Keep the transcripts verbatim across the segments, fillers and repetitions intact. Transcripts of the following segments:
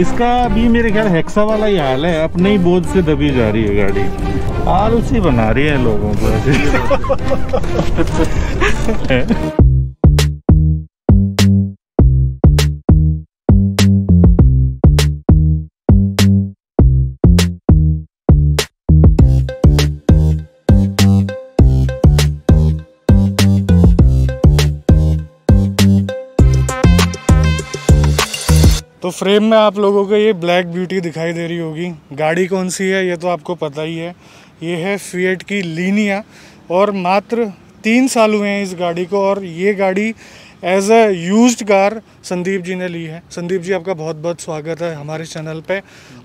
इसका भी मेरे ख्याल हेक्सा वाला ही हाल है, अपने ही बोझ से दबी जा रही है गाड़ी, आलसी बना रही है लोगों को ऐसे। तो फ्रेम में आप लोगों को ये ब्लैक ब्यूटी दिखाई दे रही होगी। गाड़ी कौन सी है ये तो आपको पता ही है, ये है फिएट की लीनिया। और मात्र तीन साल हुए हैं इस गाड़ी को, और ये गाड़ी as a used car Sandeep ji ने ली है। संदीप जी आपका बहुत बहुत स्वागत है हमारे चैनल पे।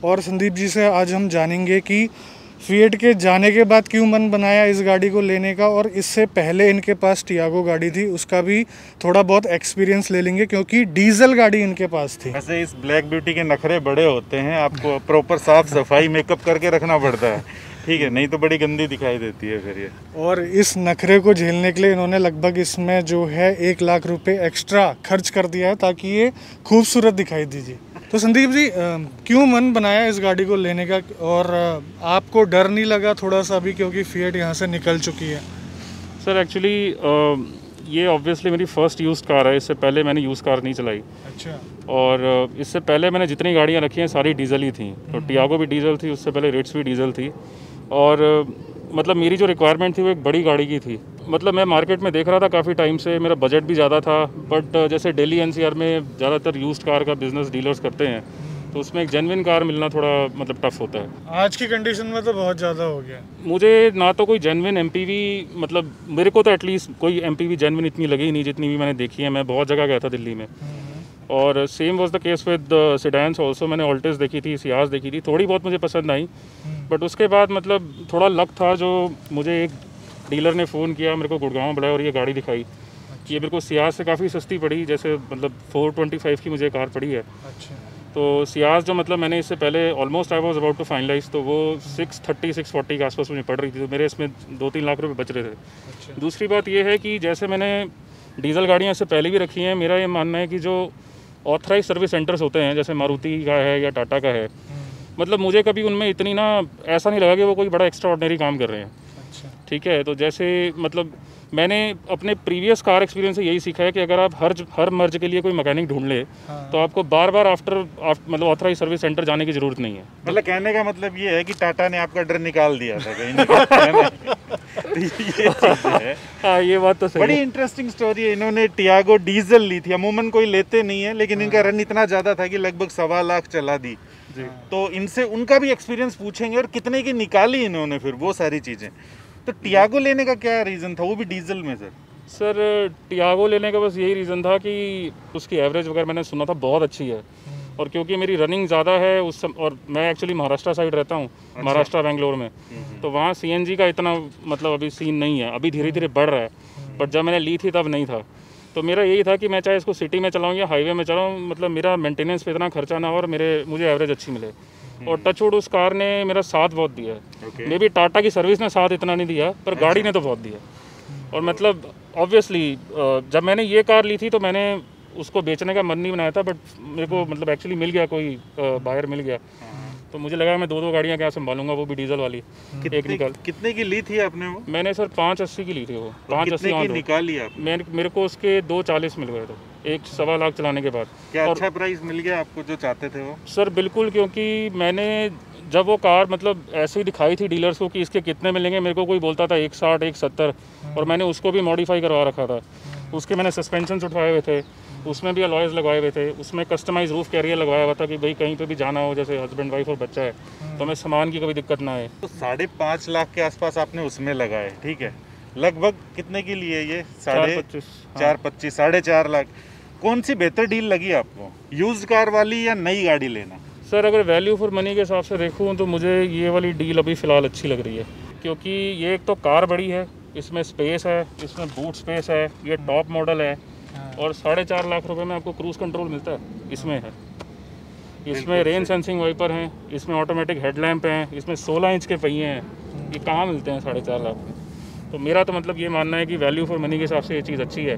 और संदीप जी से आज हम जानेंगे कि फिएट के जाने के बाद क्यों मन बनाया इस गाड़ी को लेने का, और इससे पहले इनके पास टियागो गाड़ी थी, उसका भी थोड़ा बहुत एक्सपीरियंस ले लेंगे क्योंकि डीजल गाड़ी इनके पास थी। वैसे इस ब्लैक ब्यूटी के नखरे बड़े होते हैं, आपको प्रॉपर साफ सफाई मेकअप करके रखना पड़ता है, ठीक है, नहीं तो बड़ी गंदी दिखाई देती है फिर ये। और इस नखरे को झेलने के लिए इन्होंने लगभग इसमें जो है एक लाख रुपये एक्स्ट्रा खर्च कर दिया है ताकि ये खूबसूरत दिखाई दीजिए। तो संदीप जी क्यों मन बनाया इस गाड़ी को लेने का, और आपको डर नहीं लगा थोड़ा सा भी क्योंकि फिएट यहाँ से निकल चुकी है? सर एक्चुअली ये ऑब्वियसली मेरी फर्स्ट यूज्ड कार है, इससे पहले मैंने यूज़ कार नहीं चलाई। अच्छा। और इससे पहले मैंने जितनी गाड़ियाँ रखी हैं सारी डीजल ही थी, तो टियागो भी डीजल थी, उससे पहले रेट्स भी डीजल थी। और मतलब मेरी जो रिक्वायरमेंट थी वो एक बड़ी गाड़ी की थी। मतलब मैं मार्केट में देख रहा था काफ़ी टाइम से, मेरा बजट भी ज़्यादा था, बट जैसे दिल्ली एनसीआर में ज़्यादातर यूज्ड कार का बिजनेस डीलर्स करते हैं, तो उसमें एक जेन्युइन कार मिलना थोड़ा मतलब टफ होता है। आज की कंडीशन में तो बहुत ज़्यादा हो गया। मुझे ना तो कोई जेन्युइन एमपीवी, मतलब मेरे को तो एटलीस्ट कोई एमपीवी जेन्युइन इतनी लगी नहीं जितनी भी मैंने देखी है। मैं बहुत जगह गया था दिल्ली में, और same was the case with sedans also. मैंने ऑल्टिस देखी थी, सियाज देखी थी, थोड़ी बहुत मुझे पसंद आई, बट उसके बाद मतलब थोड़ा लक था जो मुझे एक डीलर ने फ़ोन किया, मेरे को गुड़गांव बुलाया और ये गाड़ी दिखाई। अच्छा। ये मेरे को सियाज से काफ़ी सस्ती पड़ी, जैसे मतलब फोर ट्वेंटी फाइव की मुझे कार पड़ी है। अच्छा। तो सियाज जो मतलब मैंने इससे पहले almost I was about to finalise, तो वो सिक्स थर्टी सिक्स फोर्टी के आसपास मुझे पड़ रही थी, तो मेरे इसमें दो तीन लाख रुपये बच रहे थे। अच्छा। दूसरी बात ये है कि जैसे मैंने डीजल गाड़ियाँ इससे पहले भी रखी हैं, मेरा ये मानना है कि जो ऑथराइज सर्विस सेंटर्स होते हैं जैसे मारुति का है या टाटा का है, मतलब मुझे कभी उनमें इतनी ना ऐसा नहीं लगा कि वो कोई बड़ा एक्स्ट्रा ऑर्डिनरी काम कर रहे हैं। अच्छा। ठीक है, तो जैसे मतलब मैंने अपने प्रीवियस कार एक्सपीरियंस से यही सीखा है कि अगर आप हर हर मर्ज के लिए कोई मैकेनिक ढूंढ ले। हाँ। तो आपको बार बार आफ्टर आफ्ट, मतलब ऑथराइज सर्विस सेंटर जाने की ज़रूरत नहीं है। मतलब कहने का मतलब ये है कि टाटा ने आपका डर निकाल दिया था कहीं। हाँ ये बात तो सही। बड़ी इंटरेस्टिंग स्टोरी है। इन्होंने टियागो डीजल ली थी, अमूमन कोई लेते नहीं है, लेकिन इनका रन इतना ज़्यादा था कि लगभग सवा लाख चला दी। तो इनसे उनका भी एक्सपीरियंस पूछेंगे और कितने की निकाली इन्होंने फिर वो सारी चीज़ें। तो टियागो लेने का क्या रीज़न था, वो भी डीजल में? सर सर टियागो लेने का बस यही रीज़न था कि उसकी एवरेज वगैरह मैंने सुना था बहुत अच्छी है, और क्योंकि मेरी रनिंग ज़्यादा है उस सम, और मैं एक्चुअली महाराष्ट्र साइड रहता हूँ। अच्छा। महाराष्ट्र बैंगलोर में, तो वहाँ सीएनजी का इतना मतलब अभी सीन नहीं है, अभी धीरे धीरे बढ़ रहा है, बट जब मैंने ली थी तब नहीं था। तो मेरा यही था कि मैं चाहे इसको सिटी में चलाऊँ या हाईवे में चलाऊँ, मतलब मेरा मेंटेनेंस पे इतना खर्चा ना हो और मेरे मुझे एवरेज अच्छी मिले। और टचवुड उस कार ने मेरा साथ बहुत दिया है। okay. मे भी टाटा की सर्विस ने साथ इतना नहीं दिया, पर गाड़ी ने तो बहुत दिया। और मतलब ऑब्वियसली जब मैंने ये कार ली थी तो मैंने उसको बेचने का मन नहीं बनाया था, बट मेरे को मतलब एक्चुअली मिल गया, कोई बायर मिल गया, तो मुझे लगा मैं दो दो गाड़ियाँ क्या संभालूंगा, वो भी डीजल वाली। कितने, एक निकाल कितने की ली थी आपने? वो मैंने सर पाँच अस्सी की ली थी। वो पाँच अस्सी निकाल लिया? मैंने मेरे को उसके दो चालीस मिल गए थे एक सवा लाख चलाने के बाद। क्या और, अच्छा प्राइस मिल गया आपको जो चाहते थे? वो सर बिल्कुल, क्योंकि मैंने जब वो कार मतलब ऐसे ही दिखाई थी डीलर्स को कि इसके कितने मिलेंगे, मेरे को कोई बोलता था एक साठ एक सत्तर, और मैंने उसको भी मॉडिफाई करवा रखा था। उसके मैंने सस्पेंशन उठवाए हुए थे, उसमें भी अलॉयज़ लगवाए हुए थे, उसमें कस्टमाइज रूफ कैरियर लगवाया हुआ था कि भाई कहीं पे भी जाना हो, जैसे हस्बैंड वाइफ और बच्चा है तो हमें सामान की कभी दिक्कत ना आए। तो साढ़े पाँच लाख के आसपास आपने उसमें लगाए, ठीक है, लगभग कितने के लिए ये? साढ़े चार पच्चीस साढ़े चार लाख। कौन सी बेहतर डील लगी आपको, यूज कार वाली या नई गाड़ी लेना? सर अगर वैल्यू फॉर मनी के हिसाब से देखूँ तो मुझे ये वाली डील अभी फ़िलहाल अच्छी लग रही है, क्योंकि ये एक तो कार बड़ी है, इसमें स्पेस है, इसमें बूट स्पेस है, ये टॉप मॉडल है, और साढ़े चार लाख रुपए में आपको क्रूज़ कंट्रोल मिलता है। इसमें है, इसमें रेन सेंसिंग वाइपर हैं, इसमें ऑटोमेटिक हेडलैम्प हैं, इसमें सोलह इंच के पहिए हैं, ये कहाँ मिलते हैं साढ़े चार लाख में? तो मेरा तो मतलब ये मानना है कि वैल्यू फॉर मनी के हिसाब से ये चीज़ अच्छी है।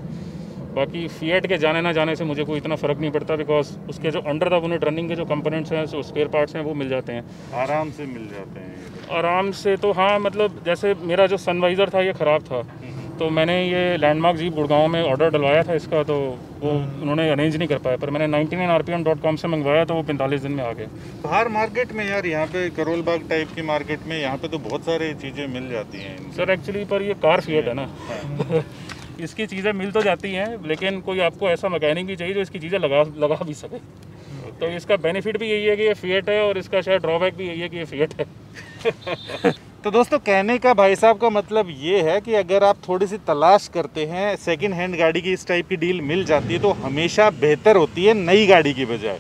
बाकी फिएट के जाने ना जाने से मुझे कोई इतना फ़र्क नहीं पड़ता, बिकॉज उसके जो अंडर द यूनिट रनिंग के जो कंपोनेंट्स हैं, जो स्पेयर पार्ट्स हैं, वो मिल जाते हैं आराम से मिल जाते हैं आराम से। तो हाँ, मतलब जैसे मेरा जो सनवाइज़र था ये ख़राब था, तो मैंने ये लैंडमार्क जी गुड़गांव में ऑर्डर डलवाया था इसका, तो वो उन्होंने अरेंज नहीं कर पाया, पर मैंने ninety nine R P M dot com से मंगवाया तो वो पैंतालीस दिन में आ गए। बाहर मार्केट में यार, यहाँ पे करोलबाग टाइप की मार्केट में यहाँ पे तो बहुत सारी चीज़ें मिल जाती हैं सर एक्चुअली, पर ये कार फिएट है ना इसकी चीज़ें मिल तो जाती हैं, लेकिन कोई आपको ऐसा मैकेनिक भी चाहिए जो इसकी चीज़ें लगा लगा भी सके। तो इसका बेनिफिट भी यही है कि ये फिएट है, और इसका शायद ड्रॉबैक भी यही है कि ये फिएट है। तो दोस्तों, कहने का भाई साहब का मतलब ये है कि अगर आप थोड़ी सी तलाश करते हैं, सेकंड हैंड गाड़ी की इस टाइप की डील मिल जाती है तो हमेशा बेहतर होती है नई गाड़ी की बजाय।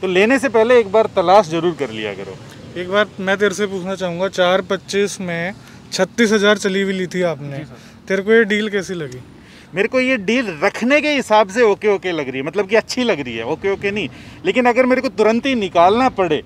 तो लेने से पहले एक बार तलाश जरूर कर लिया करो। एक बार मैं तेरे से पूछना चाहूँगा, चार पच्चीस में छत्तीस हज़ार चली हुई ली थी आपने, तेरे को ये डील कैसी लगी? मेरे को ये डील रखने के हिसाब से ओके ओके लग रही है, मतलब कि अच्छी लग रही है, ओके ओके नहीं, लेकिन अगर मेरे को तुरंत ही निकालना पड़े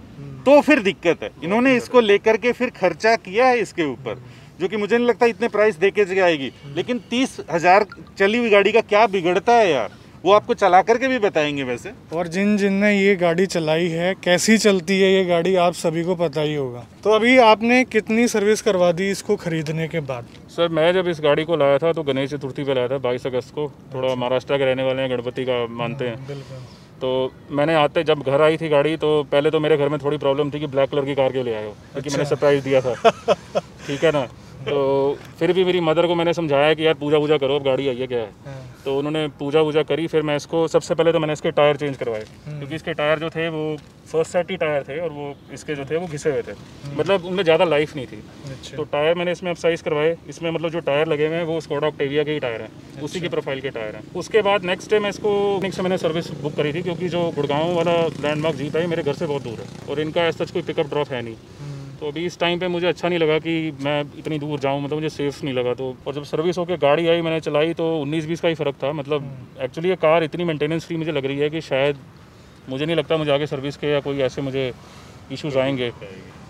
तो फिर दिक्कत है। इन्होंने इसको लेकर के फिर खर्चा किया है इसके ऊपर, जो कि मुझे नहीं लगता इतने प्राइस देके जाएगी। लेकिन तीस हज़ार चली हुई गाड़ी का क्या बिगड़ता है यार, वो आपको चला करके भी बताएंगे वैसे। और जिन जिन ने ये गाड़ी चलाई है, कैसी चलती है ये गाड़ी, आप सभी को पता ही होगा। तो अभी आपने कितनी सर्विस करवा दी इसको खरीदने के बाद? सर मैं जब इस गाड़ी को लाया था तो गणेश चतुर्थी पे लाया था, बाईस अगस्त को। थोड़ा महाराष्ट्र के रहने वाले हैं, गणपति का मानते हैं। तो मैंने आते जब घर आई थी गाड़ी, तो पहले तो मेरे घर में थोड़ी प्रॉब्लम थी कि ब्लैक कलर की कार क्यों ले आए हो, क्योंकि मैंने सरप्राइज़ दिया था ठीक है ना। तो फिर भी मेरी मदर को मैंने समझाया कि यार पूजा वूजा करो, अब गाड़ी आई है क्या है। तो उन्होंने पूजा वूजा करी। फिर मैं इसको सबसे पहले तो मैंने इसके टायर चेंज करवाए, क्योंकि इसके टायर जो थे वो फर्स्ट सेट ही टायर थे, और वो इसके जो थे वो घिसे हुए थे, मतलब उनमें ज़्यादा लाइफ नहीं थी। तो टायर मैंने इसमें अपसाइज़ करवाए। इसमें मतलब जो टायर लगे हुए हैं वो स्कोडा ऑक्टेविया के ही टायर हैं, उसी के प्रोफाइल के टायर हैं। उसके बाद नेक्स्ट डे मैं इसको नेक्स्ट मैंने सर्विस बुक करी थी, क्योंकि जो गुड़गांव वाला लैंडमार्क जीता है मेरे घर से बहुत दूर है, और इनका ऐसा कोई पिकअप ड्रॉप है नहीं। तो अभी इस टाइम पे मुझे अच्छा नहीं लगा कि मैं इतनी दूर जाऊं, मतलब मुझे सेफ नहीं लगा। तो और जब सर्विस होकर गाड़ी आई, मैंने चलाई तो उन्नीस बीस का ही फ़र्क था। मतलब एक्चुअली ये कार इतनी मेंटेनेंस फ्री मुझे लग रही है कि शायद मुझे नहीं लगता मुझे आगे सर्विस के या कोई ऐसे मुझे इश्यूज आएंगे।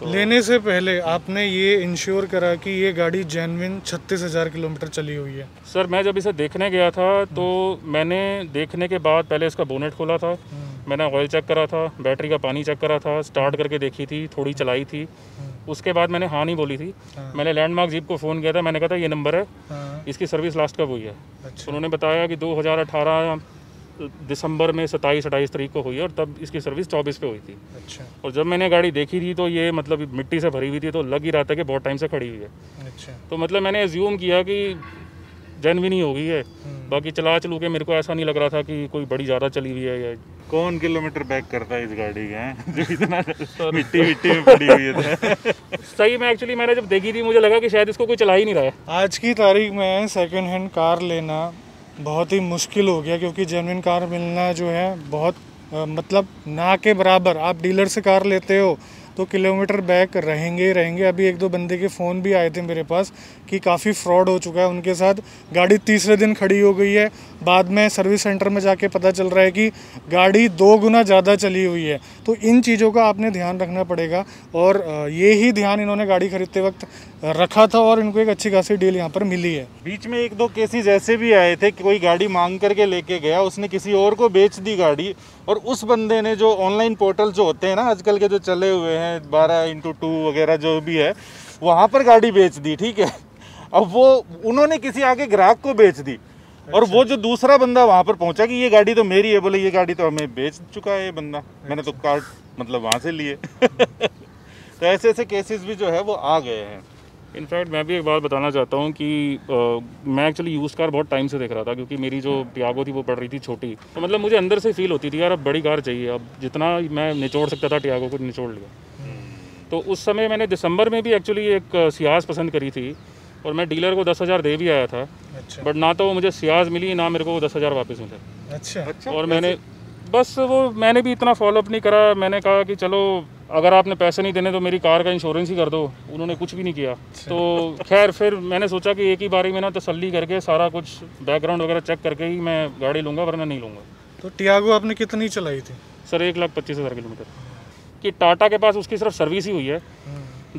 तो लेने से पहले आपने ये इंश्योर करा कि ये गाड़ी जेन्युइन छत्तीस हज़ार किलोमीटर चली हुई है? सर मैं जब इसे देखने गया था तो मैंने देखने के बाद पहले इसका बोनेट खोला था, मैंने ऑयल चेक करा था, बैटरी का पानी चेक करा था, स्टार्ट करके देखी थी, थोड़ी चलाई थी। उसके बाद मैंने हाँ नहीं बोली थी। मैंने लैंडमार्क जीप को फ़ोन किया था, मैंने कहा था ये नंबर है, इसकी सर्विस लास्ट कब हुई है। अच्छा। उन्होंने बताया कि दो हज़ार अठारह दिसंबर में सताईस अट्ठाईस तारीख को हुई है, और तब इसकी सर्विस चौबीस पे हुई थी। अच्छा। और जब मैंने गाड़ी देखी थी तो ये मतलब मिट्टी से भरी हुई थी, तो लग ही रहा था कि बहुत टाइम से खड़ी हुई है। अच्छा। तो मतलब मैंने एज्यूम किया कि जेन्युइन ही हो गई है। बाकी चला चलू के मेरे को ऐसा नहीं लग रहा था कि कोई बड़ी ज़्यादा चली हुई है या कौन किलोमीटर बैक करता है इस गाड़ी का, जो इतना मिट्टी मिट्टी में पड़ी हुई है। सही में एक्चुअली मैंने जब देखी थी मुझे लगा कि शायद इसको कोई चला ही नहीं रहा है। आज की तारीख में सेकंड हैंड कार लेना बहुत ही मुश्किल हो गया, क्योंकि जेन्युइन कार मिलना जो है बहुत आ, मतलब ना के बराबर। आप डीलर से कार लेते हो तो किलोमीटर बैक रहेंगे ही रहेंगे। अभी एक दो बंदे के फ़ोन भी आए थे मेरे पास कि काफ़ी फ्रॉड हो चुका है उनके साथ। गाड़ी तीसरे दिन खड़ी हो गई है, बाद में सर्विस सेंटर में जाके पता चल रहा है कि गाड़ी दो गुना ज़्यादा चली हुई है। तो इन चीज़ों का आपने ध्यान रखना पड़ेगा, और ये ही ध्यान इन्होंने गाड़ी खरीदते वक्त रखा था, और इनको एक अच्छी खासी डील यहाँ पर मिली है। बीच में एक दो केसेज ऐसे भी आए थे कि कोई गाड़ी मांग करके लेके गया, उसने किसी और को बेच दी गाड़ी, और उस बंदे ने जो ऑनलाइन पोर्टल जो होते हैं ना आजकल के जो चले हुए हैं बारह इंटू टू वगैरह जो भी है, वहाँ पर गाड़ी बेच दी। ठीक है, अब वो उन्होंने किसी आगे ग्राहक को बेच दी। अच्छा। और वो जो दूसरा बंदा वहाँ पर पहुँचा कि ये गाड़ी तो मेरी है, बोले ये गाड़ी तो हमें बेच चुका है ये बंदा। अच्छा। मैंने तो कार्ड मतलब वहाँ से लिए तो ऐसे ऐसे केसेस भी जो है वो आ गए हैं। इनफैक्ट मैं भी एक बात बताना चाहता हूँ कि आ, मैं एक्चुअली यूज़ कार बहुत टाइम से देख रहा था, क्योंकि मेरी जो टियागो थी वो पड़ रही थी छोटी। तो मतलब मुझे अंदर से फील होती थी यार अब बड़ी कार चाहिए, अब जितना मैं निचोड़ सकता था टियागो को निचोड़ लिया। तो उस समय मैंने दिसंबर में भी एक्चुअली एक सियाज पसंद करी थी, और मैं डीलर को दस हज़ार दे भी आया था। अच्छा। बट ना तो वो मुझे सियाज मिली, ना मेरे को वो दस हज़ार वापस मिला। अच्छा। और मैंने बस वो मैंने भी इतना फॉलोअप नहीं करा। मैंने कहा कि चलो अगर आपने पैसे नहीं देने तो मेरी कार का इंश्योरेंस ही कर दो। उन्होंने कुछ भी नहीं किया। तो खैर फिर मैंने सोचा कि एक ही बारी में ना तसल्ली करके सारा कुछ बैकग्राउंड वगैरह चेक करके ही मैं गाड़ी लूँगा, वरना नहीं लूँगा। तो टियागो आपने कितनी चलाई थी? सर एक लाख पच्चीस हज़ार किलोमीटर। कि टाटा के पास उसकी सिर्फ सर्विस ही हुई है,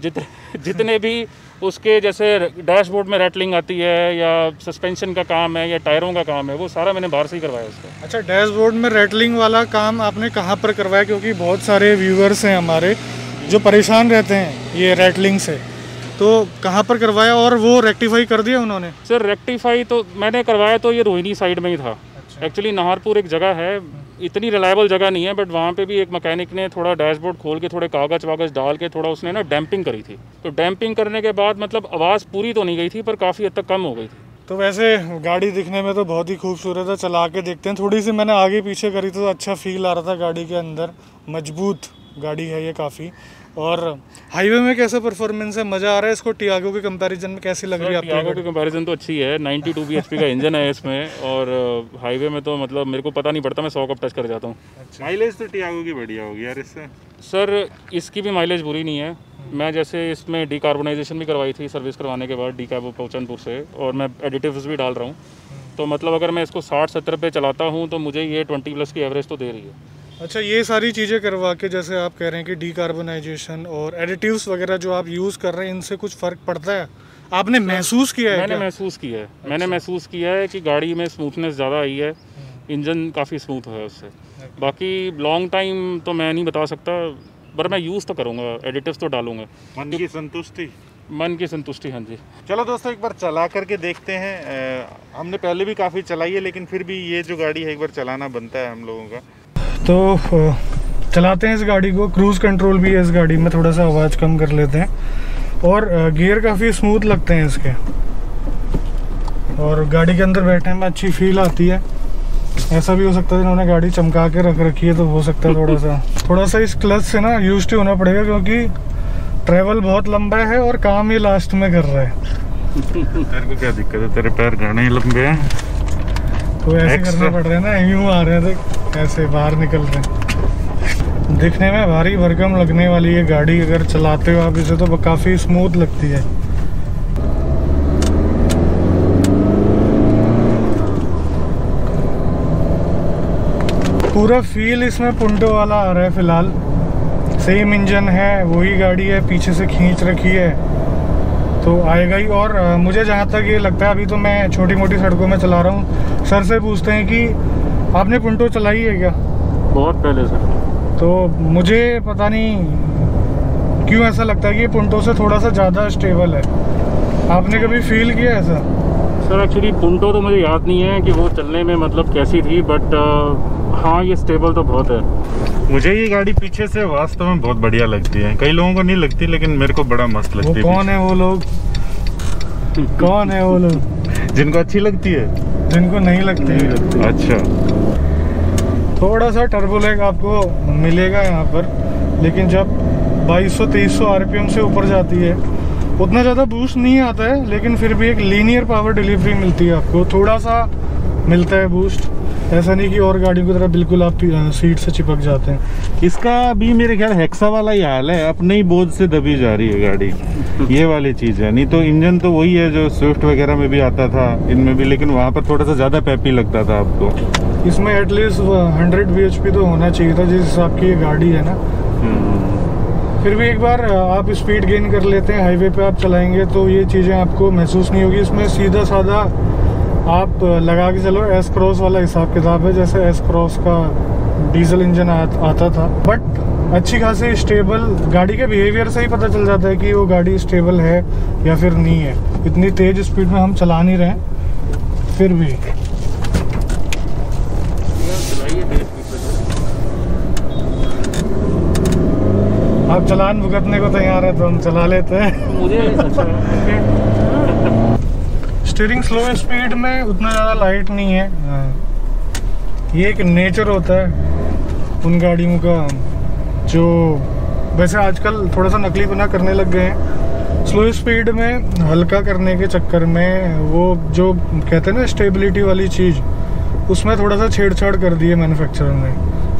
जित जितने भी उसके जैसे डैशबोर्ड में रैटलिंग आती है या सस्पेंशन का काम है या टायरों का काम है, वो सारा मैंने बाहर से ही करवाया उसका। अच्छा, डैशबोर्ड में रैटलिंग वाला काम आपने कहाँ पर करवाया? क्योंकि बहुत सारे व्यूअर्स हैं हमारे जो परेशान रहते हैं ये रैटलिंग से, तो कहाँ पर करवाया और वो रेक्टिफाई कर दिया उन्होंने? सर रेक्टिफाई तो मैंने करवाया तो ये रोहिणी साइड में ही था। एक्चुअली नाहरपुर एक जगह है, इतनी रिलायबल जगह नहीं है, बट वहाँ पे भी एक मैकेनिक ने थोड़ा डैशबोर्ड खोल के थोड़े कागज़ वागज डाल के थोड़ा उसने ना डैम्पिंग करी थी। तो डैम्पिंग करने के बाद मतलब आवाज़ पूरी तो नहीं गई थी पर काफ़ी हद तक कम हो गई थी। तो वैसे गाड़ी दिखने में तो बहुत ही खूबसूरत है, चला के देखते हैं। थोड़ी सी मैंने आगे पीछे करी तो अच्छा फील आ रहा था गाड़ी के अंदर, मजबूत गाड़ी है ये काफ़ी। और हाईवे में कैसा परफॉर्मेंस है, मज़ा आ रहा है इसको? टियागो के कंपैरिजन में कैसी लग रही है आपको? टियागो के कंपैरिजन तो अच्छी है, बानवे बीएचपी का इंजन है इसमें और हाईवे में तो मतलब मेरे को पता नहीं पड़ता, मैं सौ कब टच कर जाता हूँ। अच्छा। माइलेज तो टियागो की बढ़िया होगी यार इससे। सर इसकी भी माइलेज बुरी नहीं है। मैं जैसे इसमें डिकार्बोनाइजेशन भी करवाई थी सर्विस करवाने के बाद डीकैब पहुचनपुर से, और मैं एडिटिव्स भी डाल रहा हूँ, तो मतलब अगर मैं इसको साठ सत्तर पे चलाता हूँ तो मुझे ये ट्वेंटी प्लस की एवरेज तो दे रही है। अच्छा, ये सारी चीज़ें करवा के जैसे आप कह रहे हैं कि डीकार्बोनाइजेशन और एडिटिव्स वगैरह जो आप यूज़ कर रहे हैं, इनसे कुछ फ़र्क पड़ता है? आपने महसूस किया है? मैंने महसूस किया है। अच्छा। मैंने महसूस किया है कि गाड़ी में स्मूथनेस ज़्यादा आई है, इंजन काफ़ी स्मूथ है उससे। बाकी लॉन्ग टाइम तो मैं नहीं बता सकता, पर मैं यूज़ तो करूँगा, एडिटिव्स तो डालूँगा। मन की संतुष्टि, मन की संतुष्टि। हाँ जी। चलो दोस्तों, एक बार चला करके देखते हैं। हमने पहले भी काफ़ी चलाई है, लेकिन फिर भी ये जो गाड़ी है एक बार चलाना बनता है हम लोगों का, तो चलाते हैं इस गाड़ी को। क्रूज़ कंट्रोल भी है इस गाड़ी में, थोड़ा सा आवाज़ कम कर लेते हैं। और गियर काफ़ी स्मूथ लगते हैं इसके, और गाड़ी के अंदर बैठने में अच्छी फील आती है। ऐसा भी हो सकता है इन्होंने गाड़ी चमका के रख रखी है, तो हो सकता है थोड़ा सा थोड़ा सा इस क्लच से ना यूज्ड टू होना पड़ेगा, क्योंकि ट्रैवल बहुत लंबा है और काम ये लास्ट में कर रहा है। तेरे को क्या दिक्कत है, तेरे पैर घने लंबे हैं तो ऐसे करना पड़ रहा है ना, यूँ आ रहे हैं तो ऐसे बाहर निकल रहे हैं। दिखने में भारी भरकम लगने वाली ये गाड़ी, अगर चलाते हो आप इसे तो काफ़ी स्मूथ लगती है। पूरा फील इसमें पुंटो वाला आ रहा है फिलहाल, सेम इंजन है, वही गाड़ी है, पीछे से खींच रखी है तो आएगा ही। और मुझे जहाँ तक ये लगता है, अभी तो मैं छोटी मोटी सड़कों में चला रहा हूँ, सर से पूछते हैं कि आपने पुंटो चलाई है क्या? बहुत पहले सर। तो मुझे पता नहीं क्यों ऐसा लगता है कि ये पुंटो से थोड़ा सा ज़्यादा स्टेबल है। आपने कभी फील किया ऐसा? सर एक्चुअली पुंटो तो मुझे याद नहीं है कि वो चलने में मतलब कैसी थी, बट हाँ ये स्टेबल तो बहुत है। मुझे ये गाड़ी पीछे से वास्तव में बहुत बढ़िया लगती है, कई लोगों को नहीं लगती लेकिन मेरे को बड़ा मस्त लगती है। वो कौन है वो लोग कौन है वो लोग जिनको अच्छी लगती है, जिनको नहीं लगती, नहीं लगती। अच्छा, थोड़ा सा टर्बोलैग आपको मिलेगा यहाँ पर, लेकिन जब बाईस सौ तेईस सौ आरपीएम से ऊपर जाती है उतना ज़्यादा बूस्ट नहीं आता है, लेकिन फिर भी एक लीनियर पावर डिलीवरी मिलती है आपको, थोड़ा सा मिलता है बूस्ट। ऐसा नहीं कि और गाड़ियों की तरह बिल्कुल आप सीट से चिपक जाते हैं। इसका भी मेरे ख्याल हेक्सा वाला ही हाल है, अपने ही बोझ से दबी जा रही है गाड़ी, ये वाली चीज़ है। नहीं तो इंजन तो वही है जो स्विफ्ट वगैरह में भी आता था, इनमें भी, लेकिन वहाँ पर थोड़ा सा ज़्यादा पैपी लगता था आपको। इसमें at least hundred B H P तो होना चाहिए था जिस हिसाब की ये गाड़ी है ना। फिर भी एक बार आप स्पीड गेन कर लेते हैं, हाईवे पर आप चलाएँगे तो ये चीज़ें आपको महसूस नहीं होगी। इसमें सीधा साधा आप लगा के चलो, एस क्रॉस वाला हिसाब किताब है, जैसे एस क्रॉस का डीजल इंजन आता था, बट अच्छी खासी स्टेबल। गाड़ी के बिहेवियर से ही पता चल जाता है कि वो गाड़ी स्टेबल है या फिर नहीं है। इतनी तेज स्पीड में हम चला नहीं रहे फिर भी। आप चालान भुगतने को तैयार है तो हम चला लेते हैं। मुझे स्टीयरिंग स्लो स्पीड में उतना ज़्यादा लाइट नहीं है, ये एक नेचर होता है उन गाड़ियों का जो वैसे आजकल थोड़ा सा नकलीपना करने लग गए हैं। स्लो स्पीड में हल्का करने के चक्कर में वो जो कहते हैं ना स्टेबिलिटी वाली चीज़, उसमें थोड़ा सा छेड़छाड़ कर दी है मैन्युफैक्चरर ने,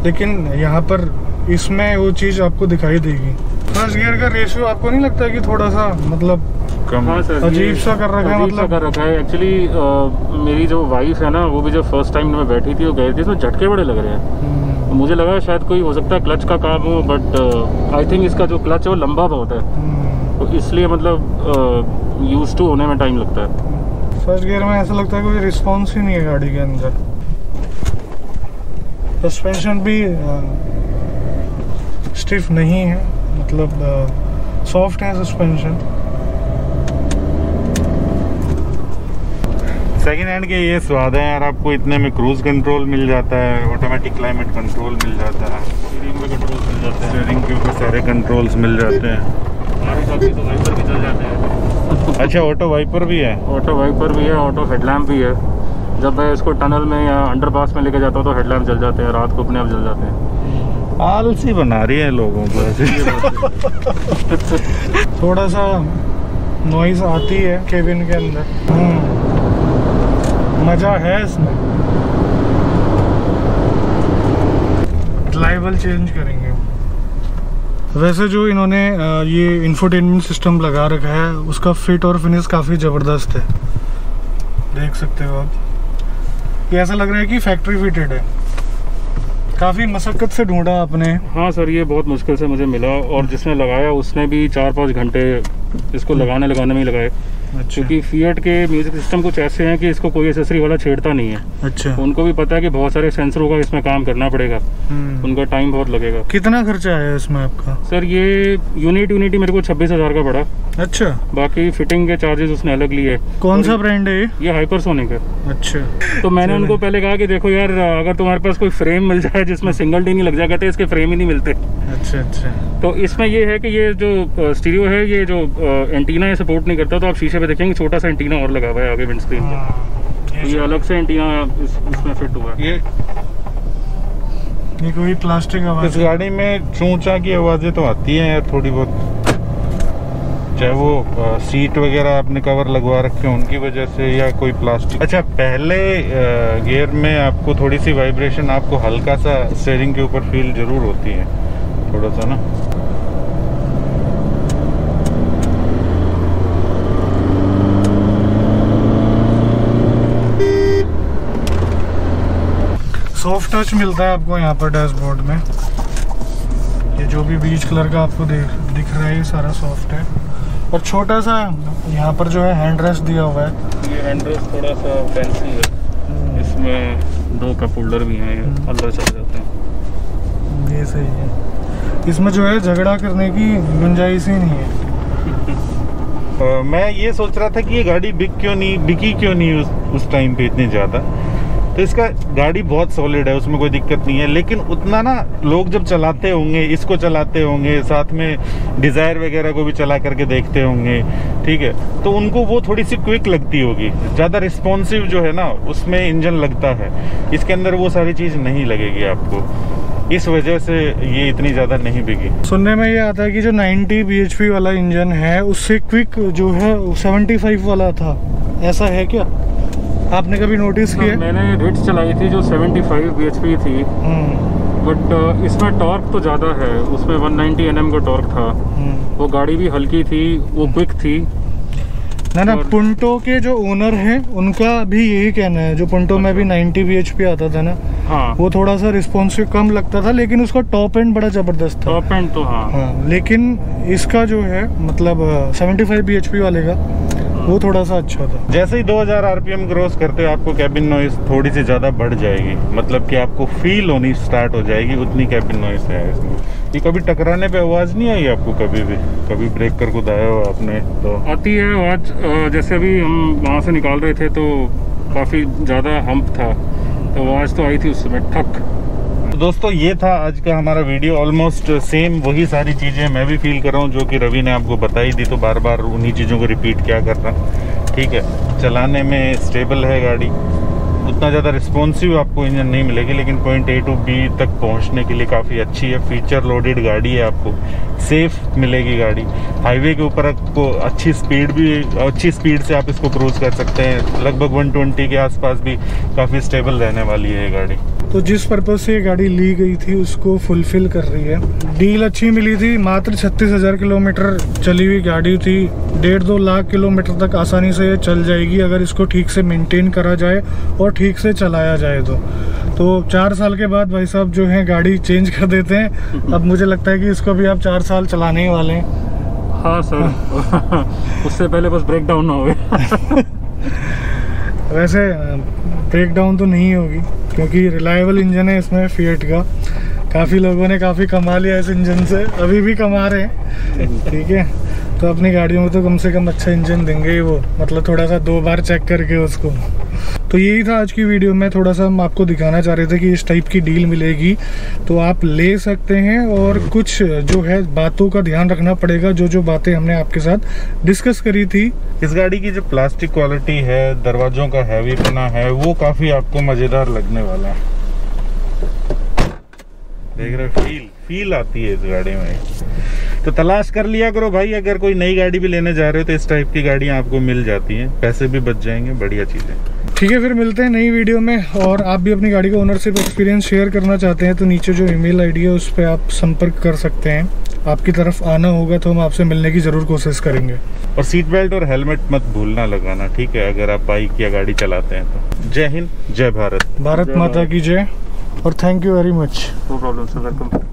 लेकिन यहाँ पर इसमें वो चीज़ आपको दिखाई देगी। फर्स्ट गियर का रेशियो आपको नहीं लगता कि थोड़ा सा मतलब अजीब सा कर रखा है? मतलब कर रखा है एक्चुअली। मेरी जो वाइफ है ना, वो भी जब फर्स्ट टाइम मैं बैठी थी वो गई थी तो झटके बड़े लग रहे हैं, तो मुझे लगा शायद कोई हो सकता है क्लच का काम हो, बट आई थिंक इसका जो क्लच है वो लंबा बहुत है, तो इसलिए मतलब यूज टू होने में टाइम लगता है। फर्स्ट गियर में ऐसा लगता है कोई रिस्पॉन्स ही नहीं है गाड़ी के अंदर। सस्पेंशन भी स्टिफ नहीं है, मतलब सॉफ्ट है सस्पेंशन। सेकेंड हैंड के ये स्वाद है यार, आपको इतने में क्रूज कंट्रोल मिल जाता है, ऑटोमेटिक क्लाइमेट कंट्रोल मिल जाता है, स्टीयरिंग पे कंट्रोल मिल जाता है, स्टीयरिंग के ऊपर सारे कंट्रोल्स मिल जाते हैं। तो वाइपर भी चल जाते हैं। अच्छा, ऑटो वाइपर भी है? ऑटो वाइपर भी है, ऑटो हेडलैम्प भी है। जब मैं इसको टनल में या अंडरपास में लेके जाता हूँ तो हेडलैम्प जल जाते हैं, रात को अपने आप जल जाते हैं। आलसी बना रही है लोगों को ऐसे। थोड़ा सा नॉइज आती है केबिन के अंदर, मज़ा है इसमें। लाइवल चेंज करेंगे। वैसे जो इन्होंने ये इंफोटेनमेंट सिस्टम लगा रखा है उसका फिट और फिनिश काफ़ी ज़बरदस्त है, देख सकते हो आप। ये ऐसा लग रहा है कि फैक्ट्री फिटेड है, काफ़ी मशक्क़त से ढूंढा आपने। हाँ सर, ये बहुत मुश्किल से मुझे मिला, और जिसने लगाया उसने भी चार पाँच घंटे इसको लगाने लगाने में ही लगाए। अच्छा। क्योंकि फिएट के म्यूज़िक सिस्टम कुछ ऐसे हैं कि इसको कोई एसेसरी वाला छेड़ता नहीं है। अच्छा। उनको भी पता है कि बहुत सारे सेंसरों का इसमें काम करना पड़ेगा, उनका टाइम बहुत लगेगा। कितना खर्चा आया इसमें आपका? सर ये यूनिट यूनिट मेरे को छब्बीस हज़ार का पड़ा। अच्छा। बाकी फिटिंग के चार्जेस उसने अलग लिए। कौन सा ब्रांड है ये? ये हाइपरसोनिक है। अच्छा। तो मैंने उनको पहले कहा कि देखो यार, अगर तुम्हारे पास कोई फ्रेम मिल जाए जिसमें सिंगल डी नहीं लग जाए, इसके फ्रेम ही नहीं मिलते। अच्छा अच्छा। तो इसमें ये है कि ये जो स्टीरियो है, ये जो एंटीना है सपोर्ट नहीं करता, तो आप शीशे देखेंगे छोटा सा एंटीना और लगा हुआ है आगे विंडस्क्रीन पे। ये, ये अलग से एंटीना इस, इसमें फिट हुआ है। ये ये कोई प्लास्टिक आवाज इस गाड़ी में चूचा की आवाजें तो आती हैं यार थोड़ी बहुत, चाहे वो सीट वगैरह आपने कवर लगवा रखे हैं उनकी वजह से या कोई प्लास्टिक। अच्छा, पहले गियर में आपको थोड़ी सी वाइब्रेशन, आपको हल्का सा स्टीयरिंग के ऊपर फील जरूर होती है थोड़ा सा ना। सॉफ्ट टच मिलता है आपको यहाँ पर डैशबोर्ड में। ये जो भी बीच कलर का आपको दिख रहा है ये सारा सॉफ्ट है, और छोटा सा यहाँ पर जो है हैंड रेस्ट दिया हुआ है। ये हैंड रेस्ट थोड़ा सा फैंसी है, इसमें दो कप होल्डर भी हैं, अंदर चले जाते हैं। ये सही है, इसमें जो है झगड़ा करने की गुंजाइश ही नहीं है। आ, मैं ये सोच रहा था कि ये गाड़ी बिक क्यों नहीं बिकी क्यों नहीं उस, उस टाइम पर इतनी ज़्यादा। तो इसका गाड़ी बहुत सॉलिड है, उसमें कोई दिक्कत नहीं है, लेकिन उतना ना लोग जब चलाते होंगे, इसको चलाते होंगे, साथ में डिज़ायर वगैरह को भी चला करके देखते होंगे, ठीक है, तो उनको वो थोड़ी सी क्विक लगती होगी, ज़्यादा रिस्पॉन्सिव जो है ना उसमें इंजन लगता है, इसके अंदर वो सारी चीज़ नहीं लगेगी आपको, इस वजह से ये इतनी ज़्यादा नहीं बिकी। सुनने में ये आता है कि जो नाइन्टी बी एच पी वाला इंजन है उससे क्विक जो है सेवेंटी फाइव वाला था, ऐसा है क्या? आपने कभी नोटिस किया? मैंने रिट्स चलाई थी जो सेवेंटी फाइव बीएचपी थी, बट इसमें टॉर्क तो ज़्यादा है, उसमें वन नाइन्टी एन एम का टॉर्क था। वो गाड़ी भी हल्की थी, वो क्विक थी। ना ना, पुंटो के जो ओनर हैं उनका भी यही कहना है, जो पुंटो में भी नाइन्टी बीएचपी आता था ना। हाँ। वो थोड़ा सा रिस्पॉन्सिव कम लगता था, लेकिन उसका टॉप एंड बड़ा ज़बरदस्त था। टॉप एंड तो हाँ। हाँ, लेकिन इसका जो है मतलब seventy five B H P वाले का वो थोड़ा सा अच्छा था। जैसे ही दो हज़ार आरपीएम क्रॉस करते हो आपको कैबिन नॉइस थोड़ी सी ज़्यादा बढ़ जाएगी, मतलब कि आपको फील होनी स्टार्ट हो जाएगी, उतनी कैबिन नॉइस है इसमें। ये कभी टकराने पे आवाज़ नहीं आई आपको? कभी भी कभी ब्रेक कर कुदाया हो आपने तो आती है आवाज़। जैसे अभी हम वहाँ से निकाल रहे थे तो काफ़ी ज़्यादा हम्प था, तो आवाज़ तो आई थी उस समय ठक। तो दोस्तों ये था आज का हमारा वीडियो, ऑलमोस्ट सेम वही सारी चीज़ें मैं भी फील कर रहा हूँ जो कि रवि ने आपको बताई दी, तो बार बार उन्हीं चीज़ों को रिपीट क्या कर रहा हूँ। ठीक है, चलाने में स्टेबल है गाड़ी, उतना ज़्यादा रिस्पॉन्सिव आपको इंजन नहीं मिलेगी, लेकिन पॉइंट ए टू बी तक पहुँचने के लिए काफ़ी अच्छी है, फीचर लोडेड गाड़ी है, आपको सेफ मिलेगी गाड़ी। हाईवे के ऊपर आपको अच्छी स्पीड भी, अच्छी स्पीड से आप इसको क्रूज़ कर सकते हैं, लगभग वन ट्वेंटी के आसपास भी काफ़ी स्टेबल रहने वाली है गाड़ी। तो जिस पर्पज़ से ये गाड़ी ली गई थी उसको फुलफिल कर रही है। डील अच्छी मिली थी, मात्र छत्तीस हज़ार किलोमीटर चली हुई गाड़ी थी, डेढ़ दो लाख किलोमीटर तक आसानी से ये चल जाएगी अगर इसको ठीक से मेंटेन करा जाए और ठीक से चलाया जाए तो। तो चार साल के बाद भाई साहब जो है गाड़ी चेंज कर देते हैं, अब मुझे लगता है कि इसको भी आप चार साल चलाने ही वाले हैं। हाँ सर उससे पहले बस ब्रेक डाउन ना हो गया। वैसे ब्रेक डाउन तो नहीं होगी क्योंकि रिलायबल इंजन है इसमें फिएट का। काफ़ी लोगों ने काफ़ी कमा लिया इस इंजन से, अभी भी कमा रहे हैं, ठीक है। तो अपनी गाड़ियों में तो कम से कम अच्छा इंजन देंगे ही वो, मतलब थोड़ा सा दो बार चेक करके उसको। तो यही था आज की वीडियो में, थोड़ा सा हम आपको दिखाना चाह रहे थे कि इस टाइप की डील मिलेगी तो आप ले सकते हैं। और कुछ जो है बातों का ध्यान रखना पड़ेगा, जो जो बातें हमने आपके साथ डिस्कस करी थी। इस गाड़ी की जो प्लास्टिक क्वालिटी है, दरवाजों का हैवीपना है, वो काफ़ी आपको मज़ेदार लगने वाला है। देख रहे हो, फील फील आती है इस गाड़ी में। तो तलाश कर लिया करो भाई, अगर कोई नई गाड़ी भी लेने जा रहे हो तो इस टाइप की गाड़ियाँ आपको मिल जाती हैं, पैसे भी बच जाएंगे, बढ़िया चीज़ है। ठीक है, फिर मिलते हैं नई वीडियो में। और आप भी अपनी गाड़ी का ओनरशिप एक्सपीरियंस शेयर करना चाहते हैं तो नीचे जो ईमेल आईडी है उस पर आप संपर्क कर सकते हैं। आपकी तरफ आना होगा तो हम आपसे मिलने की ज़रूर कोशिश करेंगे। और सीट बेल्ट और हेलमेट मत भूलना लगाना, ठीक है, अगर आप बाइक या गाड़ी चलाते हैं तो। जय हिंद, जय भारत, भारत माता की जय। और thank you very much. No problem sir, welcome.